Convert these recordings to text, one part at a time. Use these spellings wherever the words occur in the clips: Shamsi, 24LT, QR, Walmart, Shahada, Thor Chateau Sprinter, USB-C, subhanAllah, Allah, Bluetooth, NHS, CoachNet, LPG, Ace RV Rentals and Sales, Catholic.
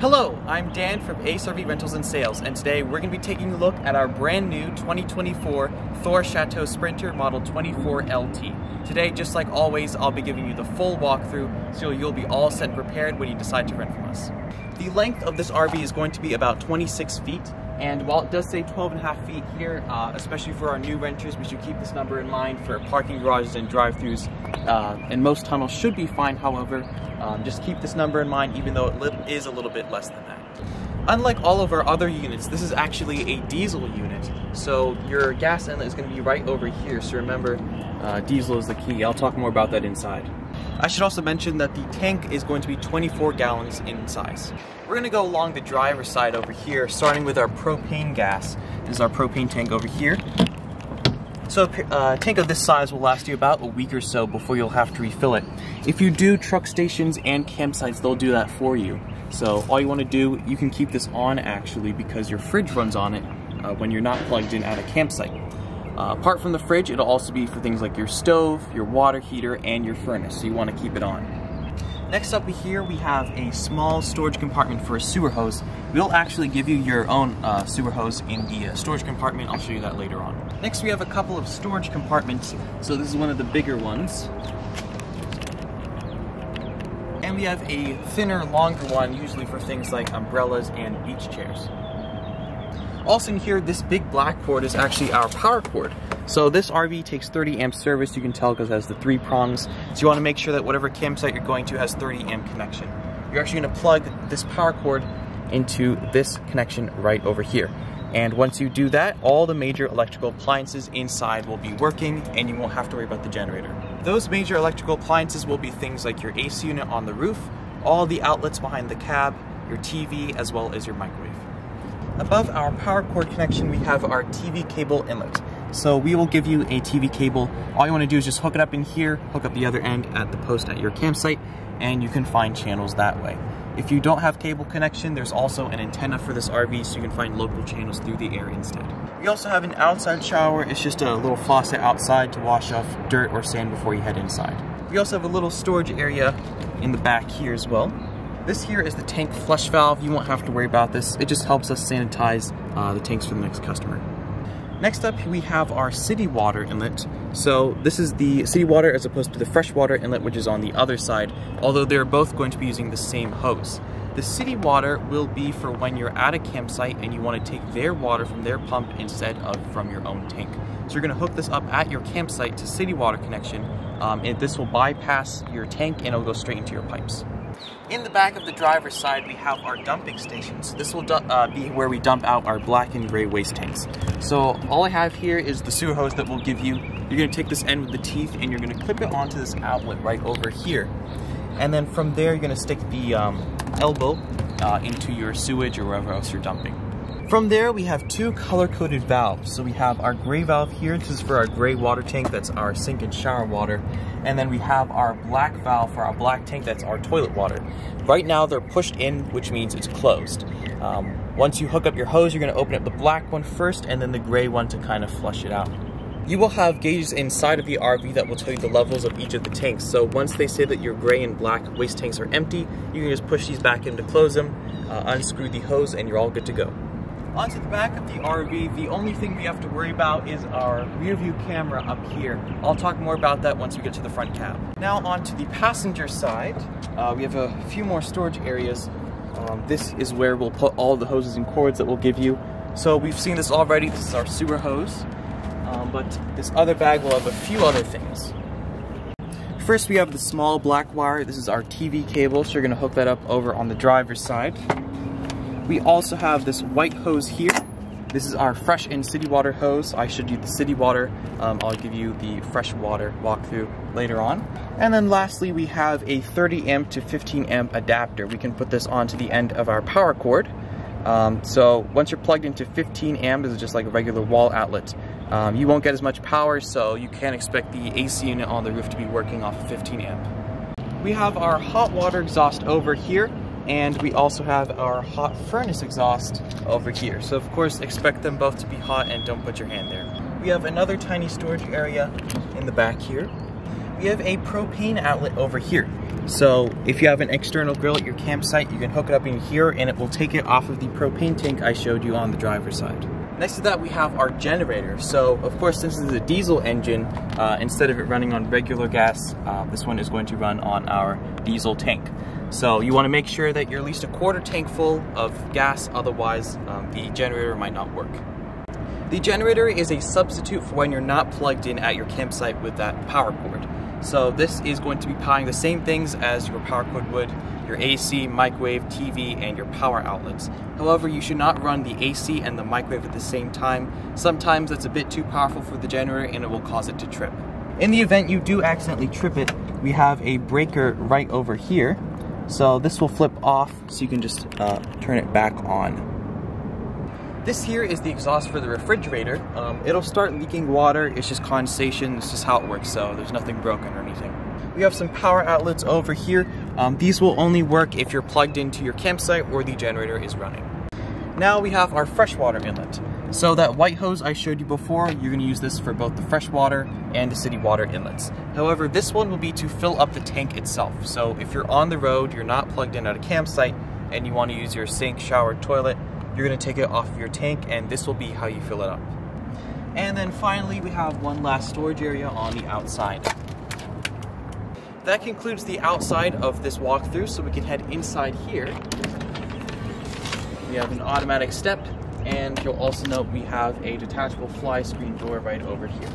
Hello, I'm Dan from Ace RV Rentals and Sales, and today we're going to be taking a look at our brand new 2024 Thor Chateau Sprinter Model 24LT. Today, just like always, I'll be giving you the full walkthrough, so you'll be all set and prepared when you decide to rent from us. The length of this RV is going to be about 26 feet, and while it does say 12.5 feet here, especially for our new renters, we should keep this number in mind for parking garages and drive-thrus, and most tunnels should be fine, however. Just keep this number in mind, even though it is a little bit less than that. Unlike all of our other units, this is actually a diesel unit, so your gas inlet is going to be right over here, so remember, diesel is the key. I'll talk more about that inside. I should also mention that the tank is going to be 24 gallons in size. We're going to go along the driver's side over here, starting with our propane gas. This is our propane tank over here. So a tank of this size will last you about a week or so before you'll have to refill it. If you do truck stations and campsites, they'll do that for you. So all you want to do, you can keep this on actually because your fridge runs on it when you're not plugged in at a campsite. Apart from the fridge, it'll also be for things like your stove, your water heater, and your furnace, so you want to keep it on. Next up here, we have a small storage compartment for a sewer hose. We'll actually give you your own sewer hose in the storage compartment. I'll show you that later on. Next, we have a couple of storage compartments. So this is one of the bigger ones. And we have a thinner, longer one, usually for things like umbrellas and beach chairs. Also in here, this big black cord is actually our power cord. So this RV takes 30 amp service, you can tell because it has the 3 prongs. So you want to make sure that whatever campsite you're going to has 30 amp connection. You're actually going to plug this power cord into this connection right over here. And once you do that, all the major electrical appliances inside will be working and you won't have to worry about the generator. Those major electrical appliances will be things like your AC unit on the roof, all the outlets behind the cab, your TV, as well as your microwave. Above our power cord connection, we have our TV cable inlet. So we will give you a TV cable. All you want to do is just hook it up in here, hook up the other end at the post at your campsite, and you can find channels that way. If you don't have cable connection, there's also an antenna for this RV, so you can find local channels through the air instead. We also have an outside shower. It's just a little faucet outside to wash off dirt or sand before you head inside. We also have a little storage area in the back here as well. This here is the tank flush valve. You won't have to worry about this. It just helps us sanitize the tanks for the next customer. Next up, we have our city water inlet. So this is the city water as opposed to the freshwater inlet, which is on the other side, although they're both going to be using the same hose. The city water will be for when you're at a campsite and you want to take their water from their pump instead of from your own tank. So you're going to hook this up at your campsite to city water connection, and this will bypass your tank and it'll go straight into your pipes. In the back of the driver's side, we have our dumping stations. This will be where we dump out our black and gray waste tanks. So all I have here is the sewer hose that we'll give you. You're going to take this end with the teeth and you're going to clip it onto this outlet right over here. And then from there, you're going to stick the elbow into your sewage or wherever else you're dumping. From there, we have two color-coded valves. So we have our gray valve here. This is for our gray water tank. That's our sink and shower water. And then we have our black valve for our black tank. That's our toilet water. Right now, they're pushed in, which means it's closed. Once you hook up your hose, you're going to open up the black one first and then the gray one to kind of flush it out. You will have gauges inside of the RV that will tell you the levels of each of the tanks. So once they say that your gray and black waste tanks are empty, you can just push these back in to close them, unscrew the hose, and you're all good to go. Onto the back of the RV, the only thing we have to worry about is our rear view camera up here. I'll talk more about that once we get to the front cab. Now onto the passenger side, we have a few more storage areas. This is where we'll put all the hoses and cords that we'll give you. So we've seen this already, this is our sewer hose, but this other bag will have a few other things. First we have the small black wire, this is our TV cable, so you're going to hook that up over on the driver's side. We also have this white hose here. This is our fresh and city water hose. I should do the city water. I'll give you the fresh water walkthrough later on. And then lastly, we have a 30 amp to 15 amp adapter. We can put this onto the end of our power cord. So once you're plugged into 15 amp, this is just like a regular wall outlet. You won't get as much power, so you can't expect the AC unit on the roof to be working off of 15 amp. We have our hot water exhaust over here. And we also have our hot furnace exhaust over here. So of course, expect them both to be hot and don't put your hand there. We have another tiny storage area in the back here. We have a propane outlet over here. So if you have an external grill at your campsite, you can hook it up in here and it will take it off of the propane tank I showed you on the driver's side. Next to that, we have our generator. So of course, this is a diesel engine. Instead of it running on regular gas, this one is going to run on our diesel tank. So you want to make sure that you're at least a quarter tank full of gas, otherwise the generator might not work. The generator is a substitute for when you're not plugged in at your campsite with that power cord. So this is going to be powering the same things as your power cord would, your AC, microwave, TV, and your power outlets. However, you should not run the AC and the microwave at the same time. Sometimes that's a bit too powerful for the generator and it will cause it to trip. In the event you do accidentally trip it, we have a breaker right over here. So this will flip off so you can just turn it back on. This here is the exhaust for the refrigerator. It'll start leaking water, it's just condensation, it's just how it works, so there's nothing broken or anything. We have some power outlets over here. These will only work if you're plugged into your campsite or the generator is running. Now we have our freshwater inlet. So that white hose I showed you before, you're gonna use this for both the freshwater and the city water inlets. However, this one will be to fill up the tank itself. So if you're on the road, you're not plugged in at a campsite, and you wanna use your sink, shower, toilet, you're gonna take it off of your tank and this will be how you fill it up. And then finally, we have one last storage area on the outside. That concludes the outside of this walkthrough, so we can head inside here. We have an automatic step, and you'll also note we have a detachable fly screen door right over here.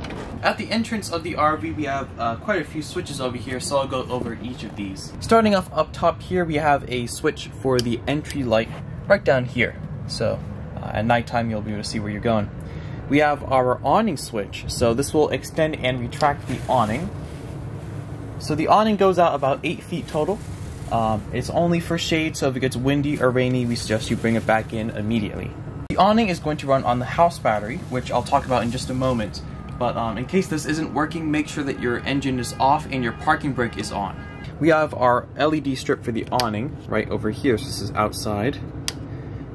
At the entrance of the RV, we have quite a few switches over here, so I'll go over each of these. Starting off up top here, we have a switch for the entry light right down here. So at nighttime, you'll be able to see where you're going. We have our awning switch. So this will extend and retract the awning. So the awning goes out about 8 feet total. It's only for shade, so if it gets windy or rainy, we suggest you bring it back in immediately. The awning is going to run on the house battery, which I'll talk about in just a moment. But in case this isn't working, make sure that your engine is off and your parking brake is on. We have our LED strip for the awning right over here, so this is outside.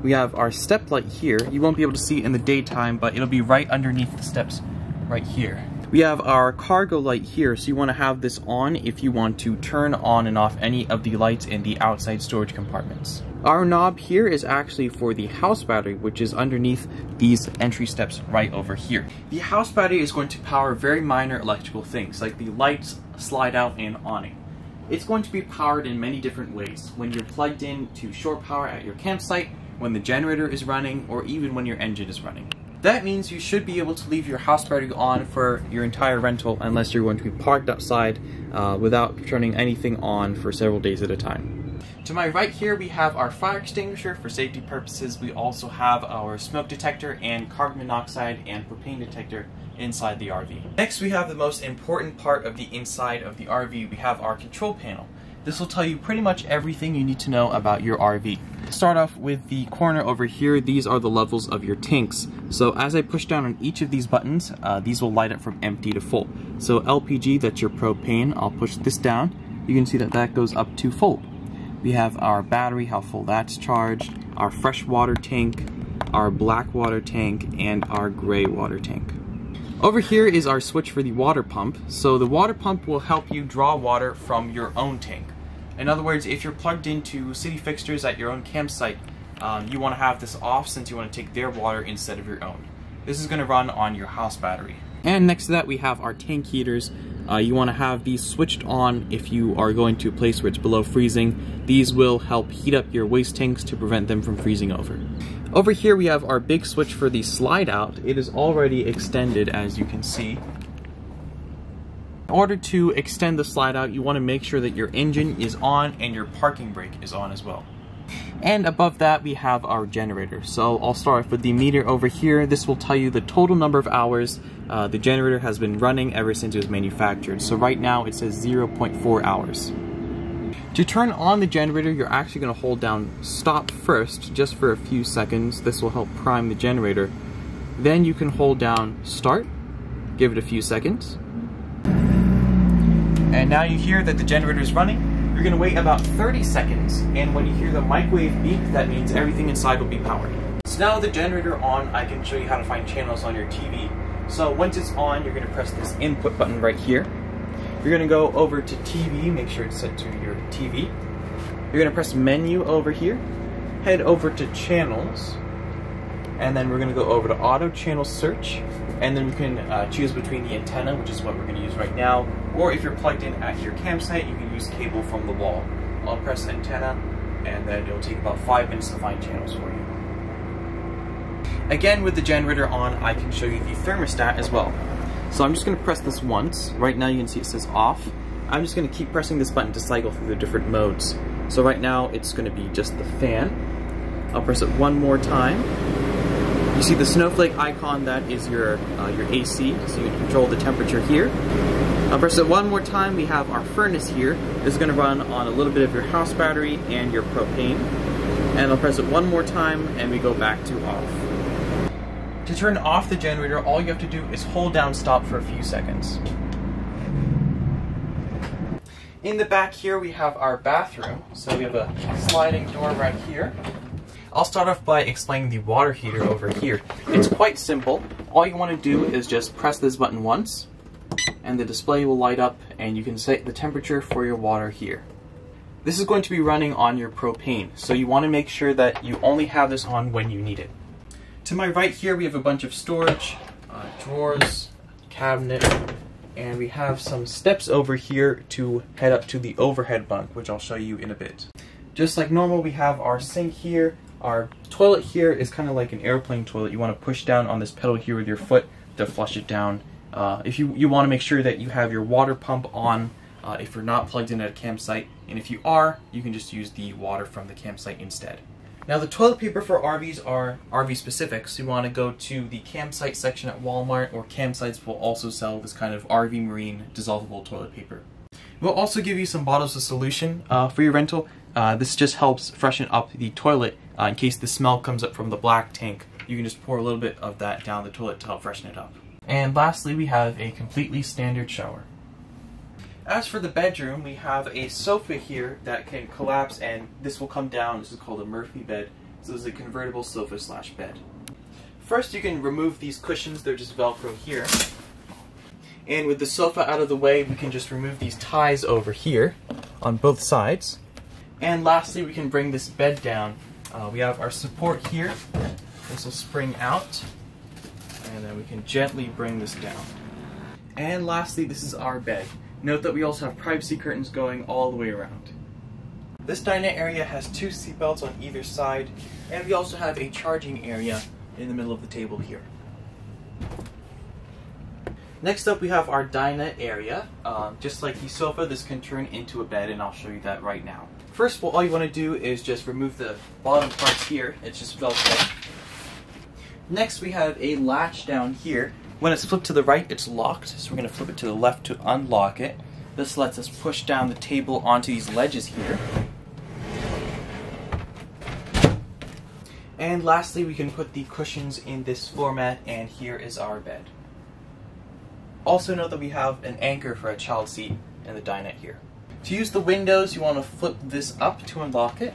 We have our step light here. You won't be able to see it in the daytime, but it'll be right underneath the steps right here. We have our cargo light here, so you want to have this on if you want to turn on and off any of the lights in the outside storage compartments. Our knob here is actually for the house battery, which is underneath these entry steps right over here. The house battery is going to power very minor electrical things, like the lights, slide out, and awning. It's going to be powered in many different ways. When you're plugged in to shore power at your campsite, when the generator is running, or even when your engine is running. That means you should be able to leave your house battery on for your entire rental unless you're going to be parked outside without turning anything on for several days at a time. To my right here, we have our fire extinguisher for safety purposes. We also have our smoke detector and carbon monoxide and propane detector inside the RV. Next, we have the most important part of the inside of the RV. We have our control panel. This will tell you pretty much everything you need to know about your RV. Start off with the corner over here. These are the levels of your tanks. So as I push down on each of these buttons, these will light up from empty to full. So LPG, that's your propane. I'll push this down. You can see that that goes up to full. We have our battery, how full that's charged, our fresh water tank, our black water tank, and our gray water tank. Over here is our switch for the water pump. So the water pump will help you draw water from your own tank. In other words, if you're plugged into city fixtures at your own campsite, you want to have this off since you want to take their water instead of your own. This is going to run on your house battery. And next to that, we have our tank heaters. You want to have these switched on if you are going to a place where it's below freezing. These will help heat up your waste tanks to prevent them from freezing over. Over here we have our big switch for the slide out. It is already extended, as you can see. In order to extend the slide out, you want to make sure that your engine is on and your parking brake is on as well. And above that, we have our generator. So I'll start off with the meter over here. This will tell you the total number of hours the generator has been running ever since it was manufactured. So right now it says 0.4 hours. To turn on the generator, you're actually going to hold down stop first, just for a few seconds. This will help prime the generator. Then you can hold down start, give it a few seconds. And now you hear that the generator is running. You're going to wait about 30 seconds, and when you hear the microwave beep, that means everything inside will be powered. So now with the generator on, I can show you how to find channels on your TV. So once it's on, you're going to press this input button right here. You're gonna go over to TV, make sure it's set to your TV. You're gonna press menu over here, head over to channels, and then we're gonna go over to auto channel search, and then we can choose between the antenna, which is what we're gonna use right now, or if you're plugged in at your campsite, you can use cable from the wall. I'll press antenna, and then it'll take about 5 minutes to find channels for you. Again, with the generator on, I can show you the thermostat as well. So I'm just gonna press this once. Right now you can see it says off. I'm just gonna keep pressing this button to cycle through the different modes. So right now it's gonna be just the fan. I'll press it one more time. You see the snowflake icon, that is your AC, so you can control the temperature here. I'll press it one more time. We have our furnace here. This is gonna run on a little bit of your house battery and your propane. And I'll press it one more time and we go back to off. To turn off the generator, all you have to do is hold down stop for a few seconds. In the back here, we have our bathroom. So we have a sliding door right here. I'll start off by explaining the water heater over here. It's quite simple. All you want to do is just press this button once, and the display will light up, and you can set the temperature for your water here. This is going to be running on your propane, so you want to make sure that you only have this on when you need it. To my right here, we have a bunch of storage, drawers, cabinet, and we have some steps over here to head up to the overhead bunk, which I'll show you in a bit. Just like normal, we have our sink here. Our toilet here is kind of like an airplane toilet. You want to push down on this pedal here with your foot to flush it down. If you want to make sure that you have your water pump on if you're not plugged in at a campsite, and if you are, you can just use the water from the campsite instead. Now the toilet paper for RVs are RV specific, so you want to go to the campsite section at Walmart, or campsites will also sell this kind of RV marine dissolvable toilet paper. We'll also give you some bottles of solution for your rental. This just helps freshen up the toilet in case the smell comes up from the black tank. You can just pour a little bit of that down the toilet to help freshen it up. And lastly, we have a completely standard shower. As for the bedroom, we have a sofa here that can collapse, and this will come down. This is called a Murphy bed. So this is a convertible sofa / bed. First, you can remove these cushions. They're just Velcro here. And with the sofa out of the way, we can just remove these ties over here on both sides. And lastly, we can bring this bed down. We have our support here. This will spring out, and then we can gently bring this down. And lastly, this is our bed. Note that we also have privacy curtains going all the way around. This dinette area has 2 seatbelts on either side, and we also have a charging area in the middle of the table here. Next up, we have our dinette area. Just like the sofa, this can turn into a bed, and I'll show you that right now. First of all you want to do is just remove the bottom parts here. It's just Velcro. Next, we have a latch down here. When it's flipped to the right, it's locked, so we're going to flip it to the left to unlock it. This lets us push down the table onto these ledges here. And lastly, we can put the cushions in this floor mat, and here is our bed. Also note that we have an anchor for a child seat in the dinette here. To use the windows, you want to flip this up to unlock it.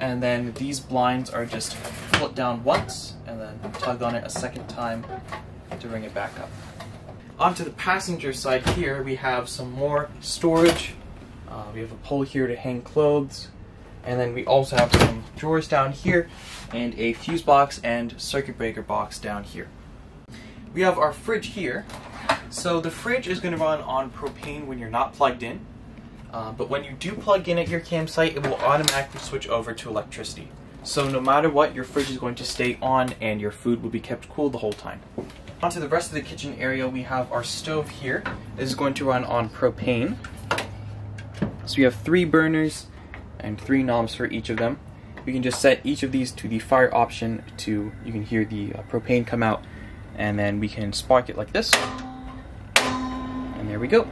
And then these blinds are just flipped down once, and then tug on it a second time to bring it back up. Onto the passenger side here, we have some more storage. We have a pole here to hang clothes, and then we also have some drawers down here, and a fuse box and circuit breaker box down here. We have our fridge here. So the fridge is going to run on propane when you're not plugged in, but when you do plug in at your campsite, it will automatically switch over to electricity. So no matter what, your fridge is going to stay on, and your food will be kept cool the whole time. Onto the rest of the kitchen area, we have our stove here. This is going to run on propane. So we have 3 burners and 3 knobs for each of them. We can just set each of these to the fire option to, you can hear the propane come out, and then we can spark it like this. And there we go.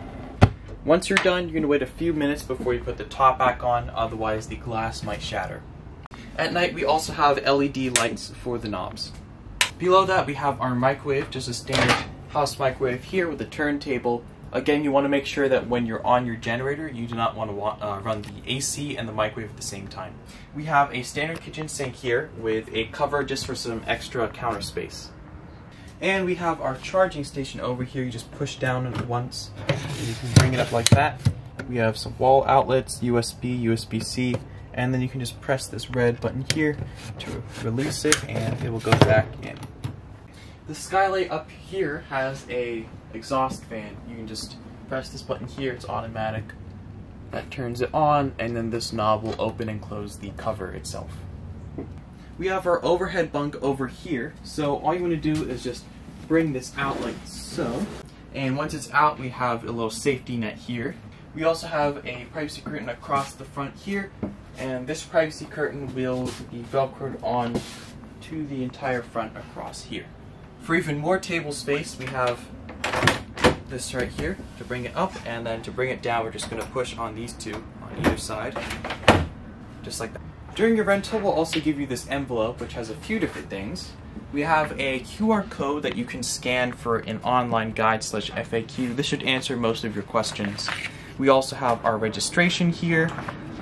Once you're done, you're going to wait a few minutes before you put the top back on, otherwise the glass might shatter. At night, we also have LED lights for the knobs. Below that, we have our microwave, just a standard house microwave here with a turntable. Again, you want to make sure that when you're on your generator, you do not want to run the AC and the microwave at the same time. We have a standard kitchen sink here with a cover just for some extra counter space. And we have our charging station over here. You just push down it once and you can bring it up like that. We have some wall outlets, USB, USB-C, and then you can just press this red button here to release it and it will go back in. The skylight up here has a exhaust fan. You can just press this button here, it's automatic. That turns it on, and then this knob will open and close the cover itself. We have our overhead bunk over here, so all you want to do is just bring this out like so. And once it's out, we have a little safety net here. We also have a privacy curtain across the front here, and this privacy curtain will be velcroed on to the entire front across here. For even more table space, we have this right here to bring it up, and then to bring it down we're just going to push on these two on either side, just like that. During your rental we'll also give you this envelope which has a few different things. We have a QR code that you can scan for an online guide / FAQ. This should answer most of your questions. We also have our registration here.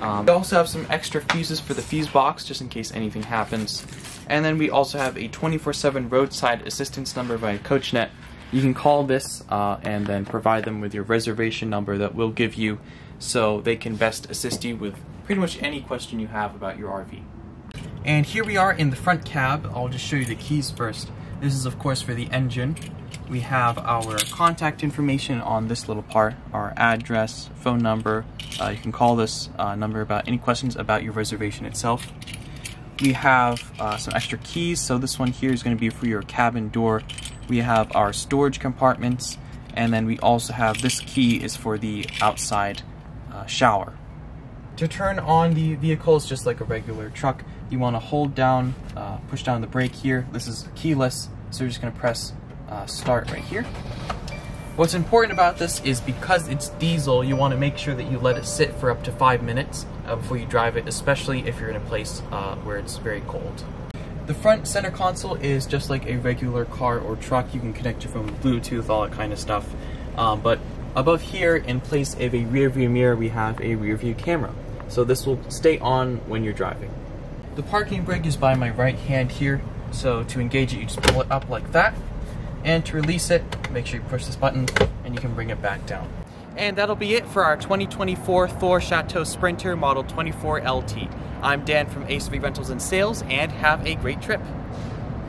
We also have some extra fuses for the fuse box just in case anything happens. And then we also have a 24/7 roadside assistance number by CoachNet. You can call this and then provide them with your reservation number that we'll give you so they can best assist you with pretty much any question you have about your RV. And here we are in the front cab. I'll just show you the keys first. This is of course for the engine. We have our contact information on this little part, our address, phone number. You can call this number about any questions about your reservation itself. We have some extra keys, so this one here is going to be for your cabin door. We have our storage compartments, and then we also have this key is for the outside shower. To turn on the vehicle is just like a regular truck. You want to hold down, push down the brake here. This is keyless, so you're just going to press start right here. What's important about this is because it's diesel, you want to make sure that you let it sit for up to 5 minutes before you drive it, especially if you're in a place where it's very cold. The front center console is just like a regular car or truck. You can connect your phone with Bluetooth, all that kind of stuff. But above here, in place of a rear view mirror, we have a rear view camera. So this will stay on when you're driving. The parking brake is by my right hand here. So to engage it, you just pull it up like that. And to release it, make sure you push this button and you can bring it back down. And that'll be it for our 2024 Thor Chateau Sprinter Model 24LT. I'm Dan from Ace RV Rentals and Sales, and have a great trip.